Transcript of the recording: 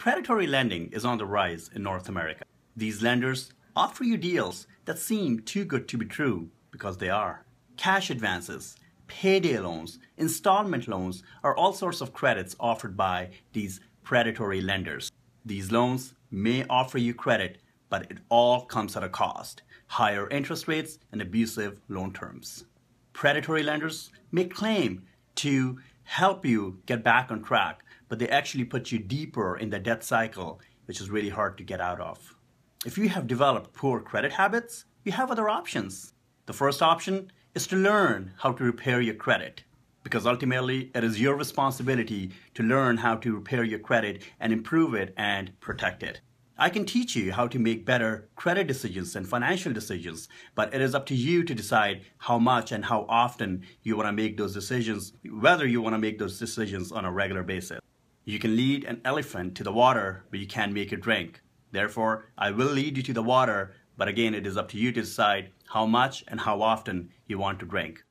predatory lending is on the rise in North America. These lenders offer you deals that seem too good to be true, because they are. Cash advances, payday loans, installment loans are all sorts of credits offered by these predatory lenders. These loans may offer you credit, but it all comes at a cost: higher interest rates and abusive loan terms. Predatory lenders may claim to help you get back on track, but they actually put you deeper in the debt cycle, which is really hard to get out of. If you have developed poor credit habits, you have other options. The first option is to learn how to repair your credit, because ultimately it is your responsibility to learn how to repair your credit and improve it and protect it. I can teach you how to make better credit decisions and financial decisions, but it is up to you to decide how much and how often you want to make those decisions, whether you want to make those decisions on a regular basis. You can lead an elephant to the water, but you can't make it drink. Therefore, I will lead you to the water, but again, it is up to you to decide how much and how often you want to drink.